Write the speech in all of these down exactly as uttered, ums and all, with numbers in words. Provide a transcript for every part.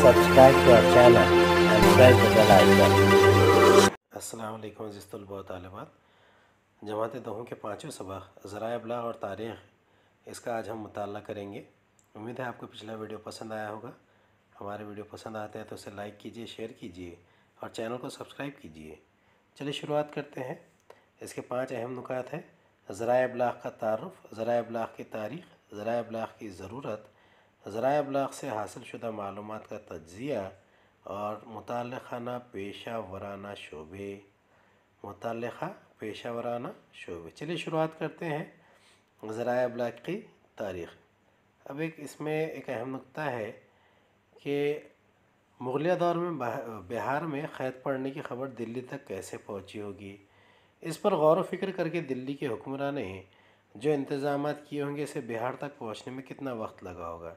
subscribe to our channel and press the bell icon. अस्सलामुअलैकुम अज़ीज़ तुल्बा व तालिबात। जमात दहू के पाँचों सबक ज़राए इब्लाग़ और तारीख़, इसका आज हम मुताला करेंगे। उम्मीद है आपको पिछला वीडियो पसंद आया होगा। हमारे वीडियो पसंद आते हैं तो उसे लाइक कीजिए, शेयर कीजिए और चैनल को सब्सक्राइब कीजिए। चलिए शुरुआत करते हैं। इसके पाँच अहम नुकात हैं: ज़राए इब्लाग़ का तारुफ़, ज़राए इब्लाग़ की तारीख़, ज़राए इब्लाग़ की ज़रूरत, ज़राए इब्लाग़ से हासिल शुदा मालूमात का तज्ज़िया और मुताल्लिक़ाना पेशा वराना शोबे, मुताल्लिक़ा पेशा वराना शोबे। चलिए शुरुआत करते हैं ज़राए इब्लाग़ की तारीख़। अब एक इसमें एक अहम नुक्ता है कि मुग़लिया दौर में बिहार में ख़ैत पड़ने की खबर दिल्ली तक कैसे पहुँची होगी। इस पर गौर व फिक्र करके दिल्ली के हुक्मरान ने जो इंतज़ाम किए होंगे इसे बिहार तक पहुँचने में कितना वक्त लगा होगा।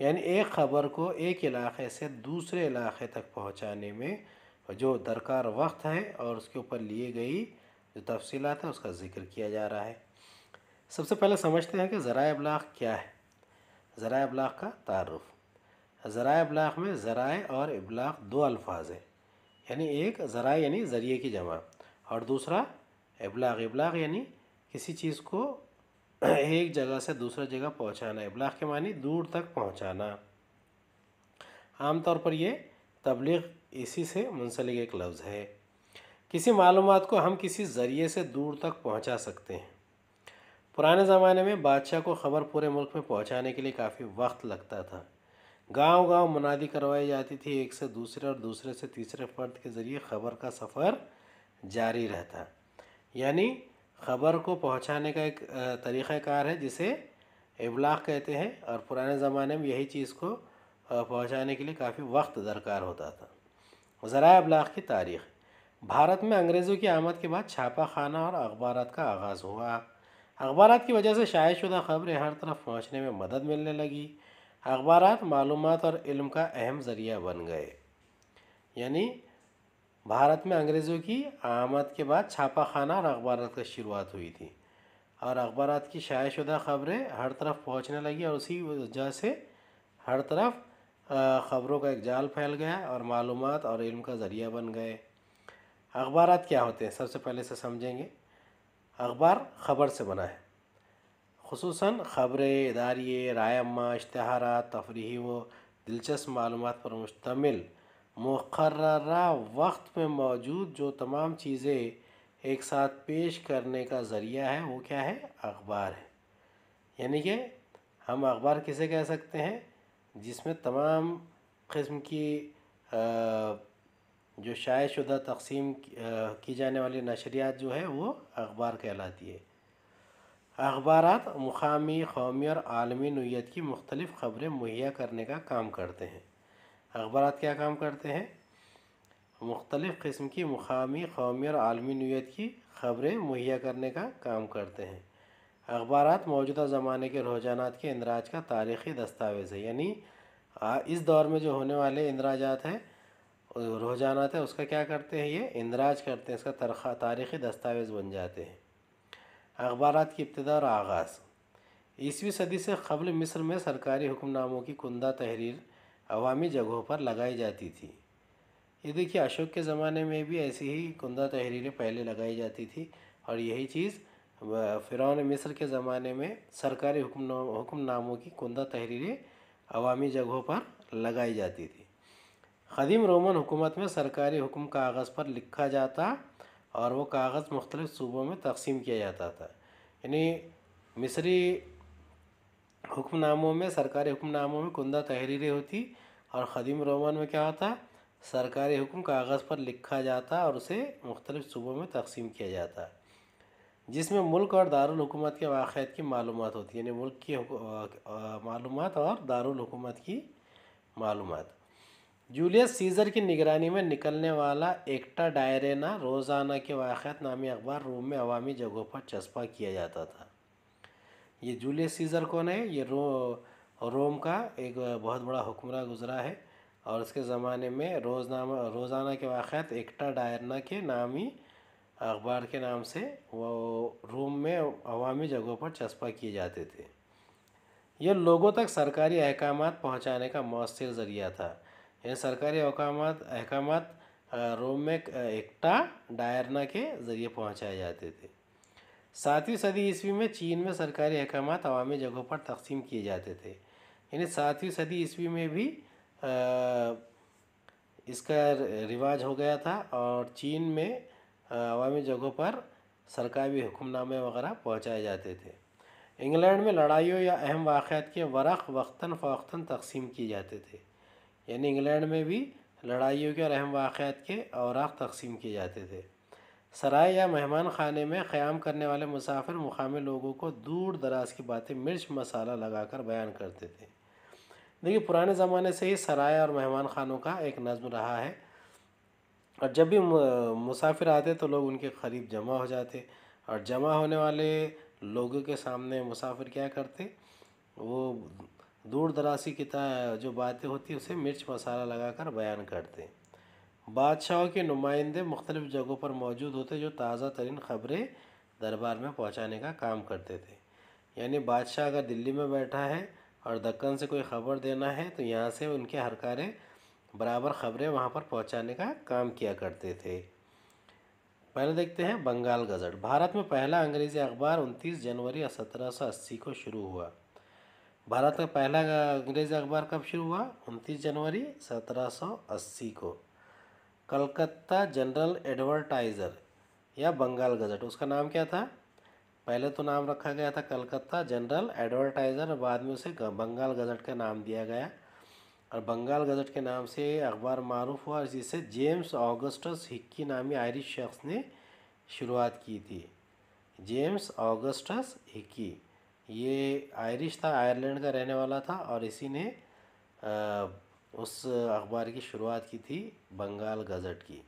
यानी एक ख़बर को एक इलाक़े से दूसरे इलाक़े तक पहुँचाने में जो दरकार वक्त है और उसके ऊपर लिए गई जो तफसीलात है उसका ज़िक्र किया जा रहा है। सबसे पहले समझते हैं कि ज़राए इब्लाग़ क्या है। ज़राए इब्लाग़ का तारुफ़: ज़राए इब्लाग़ में ज़राए और इब्लाग़ दो अल्फाज हैं। यानी एक ज़राए यानी ज़रिए की जमा और दूसरा इब्लाग़, इब्लाग़ यानी किसी चीज़ को एक जगह से दूसरा जगह पहुंचाना। इब्लाग़ के मानी दूर तक पहुंचाना। आमतौर पर ये तबलीग इसी से मुंसलिक एक लफ्ज़ है। किसी मालूमात को हम किसी ज़रिए से दूर तक पहुंचा सकते हैं। पुराने ज़माने में बादशाह को ख़बर पूरे मुल्क में पहुंचाने के लिए काफ़ी वक्त लगता था। गांव-गांव मुनादी करवाई जाती थी, एक से दूसरे और दूसरे से तीसरे फर्द के ज़रिए ख़बर का सफ़र जारी रहता। यानी ख़बर को पहुंचाने का एक तरीक़ाकार है जिसे इब्लाग़ कहते हैं और पुराने ज़माने में यही चीज़ को पहुंचाने के लिए काफ़ी वक्त दरकार होता था। ज़राए इब्लाग़ की तारीख़: भारत में अंग्रेज़ों की आमद के बाद छापा खाना और अखबारात का आगाज़ हुआ। अखबारात की वजह से शायदशुदा ख़बरें हर तरफ पहुंचने में मदद मिलने लगी। अखबारात मालूमात और इल्म का अहम ज़रिया बन गए। यानी भारत में अंग्रेज़ों की आमद के बाद छापा खाना और अखबारात की शुरुआत हुई थी और अखबारात की शायदशुदा ख़बरें हर तरफ पहुंचने लगी और उसी वजह से हर तरफ ख़बरों का एक जाल फैल गया और मालूमात और इल्म का ज़रिया बन गए। अखबारात क्या होते हैं सबसे पहले से समझेंगे। अखबार ख़बर से बना है, खुसूसन ख़बरें, इदारिये, रायमा, इश्तहारात, तफरीही व दिलचस्प मालूमात पर मुश्तमिल मुक़र्ररा वक्त में मौजूद जो तमाम चीज़ें एक साथ पेश करने का ज़रिया है वो क्या है? अखबार है। यानी कि हम अखबार किसे कह सकते हैं? जिसमें तमाम क़िस्म की जो शायदशुदा तकसीम की जाने वाली नशरियात जो है वो अखबार कहलाती है। अखबारात मुकामी, कौमी और आलमी नौइयत की मुख्तलिफ़ ख़बरें मुहैया करने का काम करते हैं। अखबारात क्या काम करते हैं? मुख्तलिफ़ क़िस्म की मुकामी, कौमी और आलमी नौइयत की ख़बरें मुहैया करने का काम करते हैं। अखबारात मौजूदा ज़माने के रुझानात के इंदराज का तारीख़ी दस्तावेज़ है। यानी इस दौर में जो होने वाले इंदराजात हैं, रुझानात है, उसका क्या करते हैं? ये इंदराज करते हैं, इसका तरखा तारीख़ी दस्तावेज़ बन जाते हैं। अखबारात की इब्तिदा और आगाज़: ईसवीं सदी से क़ब्ल मिस्र में सरकारी हुक्मनामों की कुंदा तहरीर अवामी जगहों पर लगाई जाती थी। ये देखिए, अशोक के ज़माने में भी ऐसी ही कुंदा तहरीरें पहले लगाई जाती थी और यही चीज़ फ़िरौन मिस्र के ज़माने में सरकारी हुक्मनामों की कुंदा तहरीरें अवामी जगहों पर लगाई जाती थी। क़दीम रोमन हुकूमत में सरकारी हुक्म कागज़ पर लिखा जाता और वो कागज़ मुख्तलिफ़ सूबों में तकसीम किया जाता था। यानी मिस्री हुक्मनामों में, सरकारी हुक्मनामों में कुंदा तहरीरें होती और ख़दीम रोमन में क्या होता? सरकारी हुक्म कागज़ पर लिखा जाता और उसे मुख्तलिफ़ सूबों में तकसीम किया जाता, जिसमें मुल्क और दारुल हुकूमत के वाक़ात की मालूमात होती। यानी मुल्क की मालूमात और दारुल हुकूमत की मालूमात। जूलियस सीज़र की निगरानी में निकलने वाला एक्टा डायरेना रोज़ाना के वाक़ात नामी अखबार रोम में अवामी जगहों पर चस्पा किया जाता था। ये जूलियस सीज़र कौन है? ये रो रोम का एक बहुत बड़ा हुक्मरान गुज़रा है और उसके ज़माने में रोज़नामा रोज़ाना के वाक़ात एक्टा डायरेना के नामी अखबार के नाम से वो रोम में अवामी जगहों पर चस्पा किए जाते थे। यह लोगों तक सरकारी अहकामात पहुँचाने का मौसर ज़रिया था। ये सरकारी अहकामात अहकामात रोम में एकटा डायरना के ज़रिए पहुंचाए जाते थे। सातवीं सदी ईस्वी में चीन में सरकारी अहकामात अवामी जगहों पर तकसीम किए जाते थे। यानी सातवीं सदी ईस्वी में भी इसका रिवाज हो गया था और चीन में अवामी जगहों पर सरकारी हुक्मनामे वगैरह पहुंचाए जाते थे। इंग्लैंड में लड़ाइयों या अहम वाक़यात के वरक़ वक्तन फ़ौक्तन तकसीम किए जाते थे। यानी इंग्लैंड में भी लड़ाइयों के और अहम वाक़यात के औराक़ तकसीम किए जाते थे। सराय या मेहमान खाने में क़याम करने वाले मुसाफिर मुक़ामी लोगों को दूर दराज की बातें मिर्च मसाला लगाकर बयान करते थे। देखिए, पुराने ज़माने से ही सराय और मेहमान खानों का एक नज़म रहा है और जब भी मुसाफिर आते तो लोग उनके करीब जमा हो जाते और जमा होने वाले लोगों के सामने मुसाफिर क्या करते, वो दूर दरासी की जो बातें होती उसे मिर्च मसाला लगाकर बयान करते। बादशाहों के नुमाइंदे मुख्तलिफ़ जगहों पर मौजूद होते जो ताज़ा तरीन ख़बरें दरबार में पहुंचाने का काम करते थे। यानी बादशाह अगर दिल्ली में बैठा है और दक्कन से कोई ख़बर देना है तो यहाँ से उनके हरकारे बराबर ख़बरें वहाँ पर पहुँचाने का काम किया करते थे। पहले देखते हैं बंगाल गज़ट। भारत में पहला अंग्रेज़ी अखबार उनतीस जनवरी सत्रह सौ अस्सी को शुरू हुआ। भारत का पहला अंग्रेज़ी अखबार कब शुरू हुआ? उनतीस जनवरी सत्रह सौ अस्सी को। कलकत्ता जनरल एडवर्टाइज़र या बंगाल गज़ट, उसका नाम क्या था? पहले तो नाम रखा गया था कलकत्ता जनरल एडवर्टाइज़र, बाद में उसे बंगाल गज़ट का नाम दिया गया और बंगाल गज़ट के नाम से अखबार मारूफ हुआ, जिसे जेम्स ऑगस्टस हिक्की नामी आयरिश शख्स ने शुरुआत की थी। जेम्स ऑगस्टस हिक्की ये आयरिश था, आयरलैंड का रहने वाला था और इसी ने आ, उस अखबार की शुरुआत की थी बंगाल गज़ट की।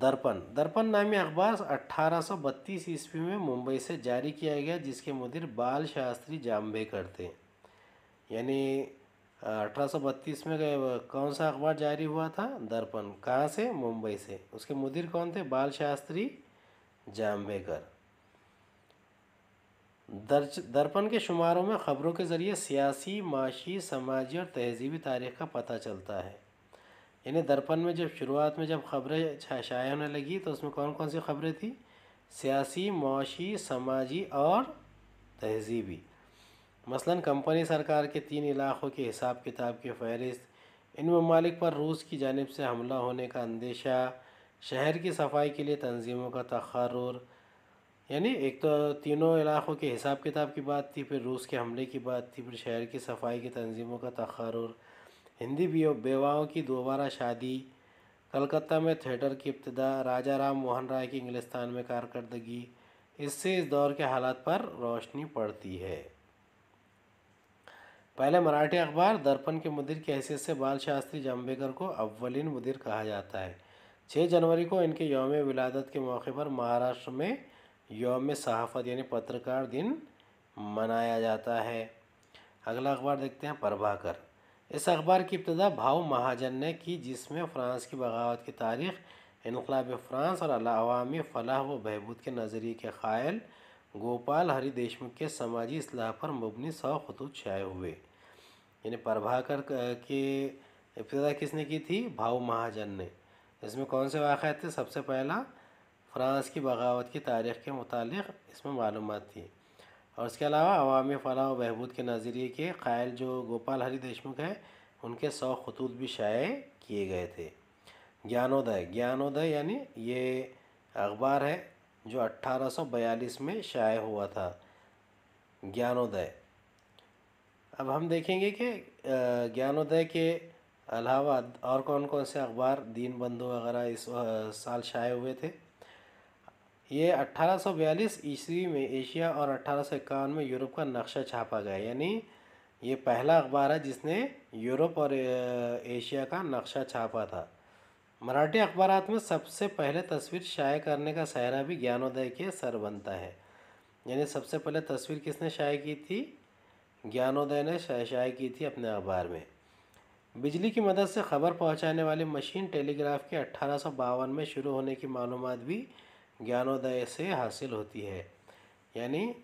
दर्पण दर्पण नामी अखबार अट्ठारह सौ बत्तीस ईस्वी में मुंबई से जारी किया गया, जिसके मुदीर बाल शास्त्री जाम्बेकर थे। यानी अठारह सौ बत्तीस में कौन सा अखबार जारी हुआ था? दर्पण। कहाँ से? मुंबई से। उसके मुदीर कौन थे? बाल शास्त्री जाम्बेकर। दर्च दर्पण के शुमारों में ख़बरों के ज़रिए सियासी, माशी, समाजी और तहजीबी तारीख़ का पता चलता है। यानी दर्पण में जब शुरुआत में जब ख़बरें शाया होने लगी तो उसमें कौन कौन सी ख़बरें थी? सियासी, माशी, समाजी और तहजीबी। मसलन कंपनी सरकार के तीन इलाक़ों के हिसाब किताब की फहरिस्त, इन ममालिक पर रूस की जानिब से हमला होने का अंदेशा, शहर की सफाई के लिए तंजीमों का तकर्रुर। यानी एक तो तीनों इलाक़ों के हिसाब किताब की बात थी, फिर रूस के हमले की बात थी, फिर शहर की सफाई की तंजीमों का तकर्रुर, हिंदी बेवाओं की दोबारा शादी, कलकत्ता में थिएटर की इब्तिदा, राजा राम मोहन राय की इंग्लिस्तान में कारकर्दगी। इससे इस दौर के हालात पर रोशनी पड़ती है। पहले मराठी अखबार दर्पण के मुदीर की हैसियत से बाल शास्त्री जाम्बेकर को अव्वलिन मुदीर कहा जाता है। छः जनवरी को इनके यौम विलादत के मौके पर महाराष्ट्र में यौम सहाफ़त यानी पत्रकार दिन मनाया जाता है। अगला अखबार देखते हैं प्रभाकर। इस अखबार की इब्तिदा भाव महाजन ने की, जिसमें फ़्रांस की बगावत की तारीख़, इनकलाब फ़्रांस और अवामी फ़लाह व बहबूद के नज़रिए के ख़ायल गोपाल हरि देशमुख के समाजी इस्लाह पर मुबनी सौ खतूत शाये हुए। यानी प्रभाकर के इब्तिदा किसने की थी? भाव महाजन ने। इसमें कौन से वाक़यात थे? सबसे पहला फ़्रांस की बगावत की तारीख़ के मुतालिक़ इसमें मालूमात थी और इसके अलावा अवामी फ़लाह व बहबूद के नज़रिए के क़ायल जो गोपाल हरि देशमुख हैं उनके सौ खतूत भी शाये किए गए थे। ज्ञानोदय ज्ञानोदय यानी ये अखबार है जो अट्ठारह सौ बयालीस में शाये हुआ था, ज्ञानोदय। अब हम देखेंगे कि ज्ञानोदय के अलावा और कौन कौन से अखबार दीनबंधु वगैरह इस साल शाये हुए थे। ये अट्ठारह सौ बयालीस ईस्वी में एशिया और अट्ठारह सौ इक्यावन में यूरोप का नक्शा छापा गया। यानी ये पहला अखबार है जिसने यूरोप और एशिया का नक्शा छापा था। मराठी अखबारात में सबसे पहले तस्वीर शाये करने का सहरा भी ज्ञानोदय के सर बनता है। यानी सबसे पहले तस्वीर किसने शाये की थी? ज्ञानोदय ने शाये की थी अपने अखबार में। बिजली की मदद से ख़बर पहुंचाने वाली मशीन टेलीग्राफ के अट्ठारह सौ बावन में शुरू होने की मालूमात भी ज्ञानोदय से हासिल होती है। यानी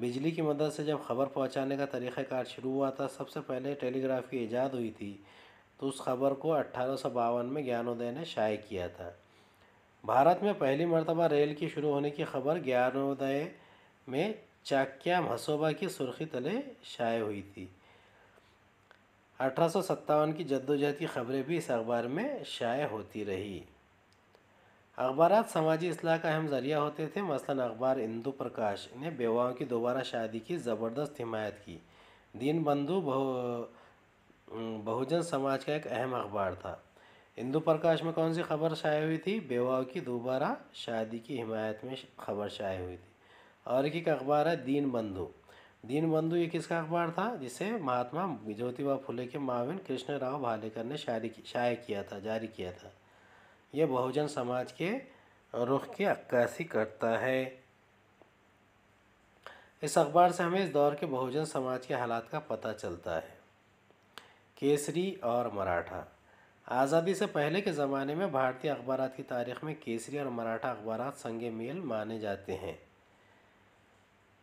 बिजली की मदद से जब ख़बर पहुँचाने का तरीक़ाकार शुरू हुआ था सबसे पहले टेलीग्राफ की ईजाद हुई थी। तो उस खबर को अट्ठारह सौ बावन में ज्ञानोदय ने शाये किया था। भारत में पहली मर्तबा रेल की शुरू होने की खबर ज्ञानोदय में चाक्या मसोबा की सुर्खी तले शाये हुई थी। अठारह सौ सत्तावन की जद्दोजहद की खबरें भी इस अखबार में शाये होती रही। अखबारात समाजी इस्लाह का अहम ज़रिया होते थे। मसलन अखबार इंदु प्रकाश ने बेवाओं की दोबारा शादी की ज़बरदस्त हिमायत की। दीन बंधु बहु बहुजन समाज का एक अहम अखबार था। इंदु प्रकाश में कौन सी खबर शाये हुई थी? बेवाओं की दोबारा शादी की हिमायत में खबर शाये हुई थी। और एक अखबार है दीन बंधु। दीन बंधु ये किसका अखबार था? जिसे महात्मा ज्योतिबा फुले के माविन कृष्ण राव भालेकर ने शायरी शाये किया था, जारी किया था। यह बहुजन समाज के रुख की अक्कासी करता है। इस अखबार से हमें इस दौर के बहुजन समाज के हालात का पता चलता है। केसरी और मराठा। आज़ादी से पहले के ज़माने में भारतीय अखबारात की तारीख में केसरी और मराठा अखबारात संगे मेल माने जाते हैं।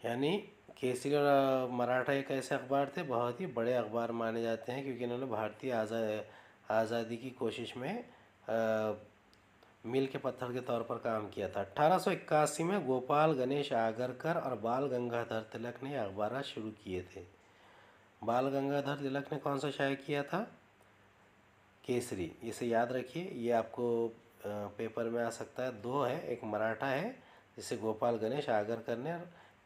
यानी केसरी और मराठा एक ऐसे अखबार थे, बहुत ही बड़े अखबार माने जाते हैं, क्योंकि इन्होंने भारतीय आज़ाद आज़ादी की कोशिश में आ, मील के पत्थर के तौर पर काम किया था। अट्ठारह सौ इक्यासी में गोपाल गणेश आगरकर और बाल गंगाधर तिलक ने अखबार शुरू किए थे। बाल गंगाधर तिलक ने कौन सा शाये किया था? केसरी। इसे याद रखिए, ये आपको पेपर में आ सकता है। दो है, एक मराठा है जिसे गोपाल गणेश आगरकर ने,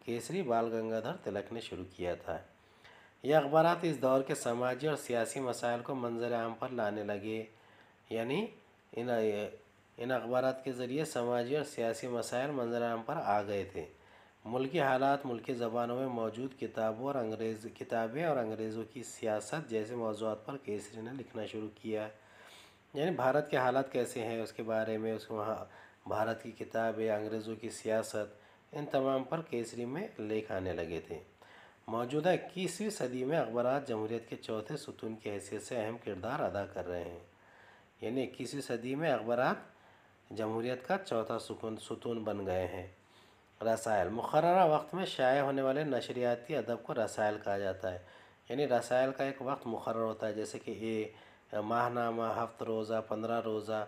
केसरी बाल गंगाधर तिलक ने शुरू किया था। ये अखबारात इस दौर के समाजी और सियासी मसाइल को मंजर आम पर लाने लगे। यानी इन इन अखबारात के ज़रिए समाजी और सियासी मसाइल मंजराम पर आ गए थे। मुल्की हालात, मुल्की ज़बानों में मौजूद किताबों और अंग्रेज़ किताबें और अंग्रेज़ों की सियासत जैसे मौज़ूआत पर केसरी ने लिखना शुरू किया। यानी भारत के हालात कैसे हैं उसके बारे में, उसके वहाँ भारत की किताबें, अंग्रेज़ों की सियासत, इन तमाम पर केसरी में लेख आने लगे थे। मौजूदा इक्कीसवीं सदी में अखबारात जमहूरियत के चौथे सुतून की हैसियत से अहम किरदार अदा कर रहे हैं। यानी इक्कीसवीं सदी में अखबारात जमहूरियत का चौथा सुकून सुतून बन गए हैं। रसायल। मुकर्ररा वक्त में शाये होने वाले नशरियाती अदब को रसायल कहा जाता है। यानी रसायल का एक वक्त मुकर्रर होता है, जैसे कि ये माहनामा, हफ्त रोज़ा, पंद्रह रोज़ा।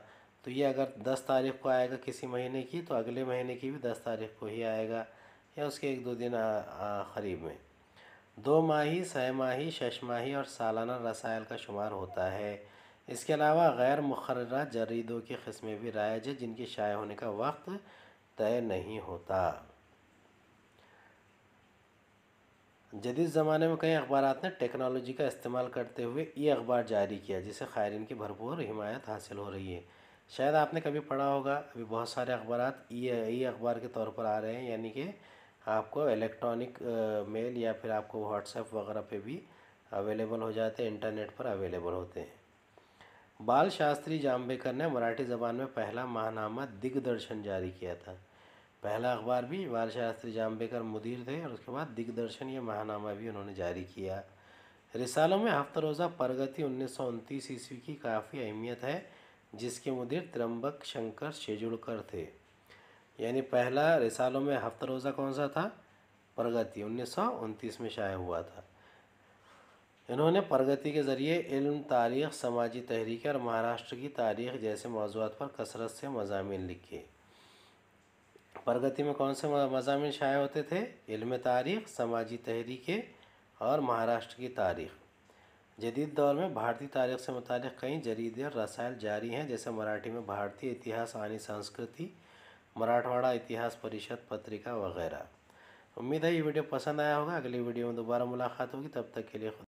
तो ये अगर दस तारीख को आएगा किसी महीने की, तो अगले महीने की भी दस तारीख को ही आएगा, या उसके एक दो दिन करीब में। दो माही, सह माही, शश माही और सालाना रसायल का शुमार होता है। इसके अलावा गैर मुकर्ररा जरीदों की क़िस्में भी राइज है, जिनके शाये होने का वक्त तय नहीं होता। जदीद ज़माने में कई अखबारात ने टेक्नोलॉजी का इस्तेमाल करते हुए ई अखबार जारी किया, जिससे ख़ायरीन की भरपूर हिमायत हासिल हो रही है। शायद आपने कभी पढ़ा होगा, अभी बहुत सारे अखबारात ई ई अखबार के तौर पर आ रहे हैं। यानी कि आपको इलेक्ट्रॉनिक मेल या फिर आपको व्हाट्सएप वगैरह पर भी अवेलेबल हो जाते हैं, इंटरनेट पर अवेलेबल होते हैं। बाल शास्त्री जाम्बेकर ने मराठी ज़बान में पहला माहनामा दिग्दर्शन जारी किया था। पहला अखबार भी बाल शास्त्री जाम्बेकर मुदीर थे, और उसके बाद दिग्दर्शन ये माहनामा भी उन्होंने जारी किया। रिसालों में हफ्ता रोज़ा प्रगति उन्नीस सौ उनतीस ईस्वी की काफ़ी अहमियत है, जिसके मुदीर त्र्यंबक शंकर शेजुलकर थे। यानी पहला रिसालों में हफ्ता रोज़ा कौन सा था? प्रगति उन्नीस सौ उनतीस में शाये हुआ था। इन्होंने प्रगति के ज़रिए इल्म, तारीख़, समाजी तहरीक और महाराष्ट्र की तारीख़ जैसे मौज़ूआत पर कसरत से मज़ामीन लिखे। प्रगति में कौन से मज़ामीन शाये होते थे? इल्म तारीख़, समाजी तहरीकें और महाराष्ट्र की तारीख़। जदीद दौर में भारतीय तारीख़ से मुतालिक़ कई जरीदे और रसायल जारी हैं, जैसे मराठी में भारतीय इतिहास आनी संस्कृति, मराठवाड़ा इतिहास परिषद पत्रिका वगैरह। उम्मीद है ये वीडियो पसंद आया होगा। अगली वीडियो में दोबारा मुलाकात होगी, तब तक के लिए।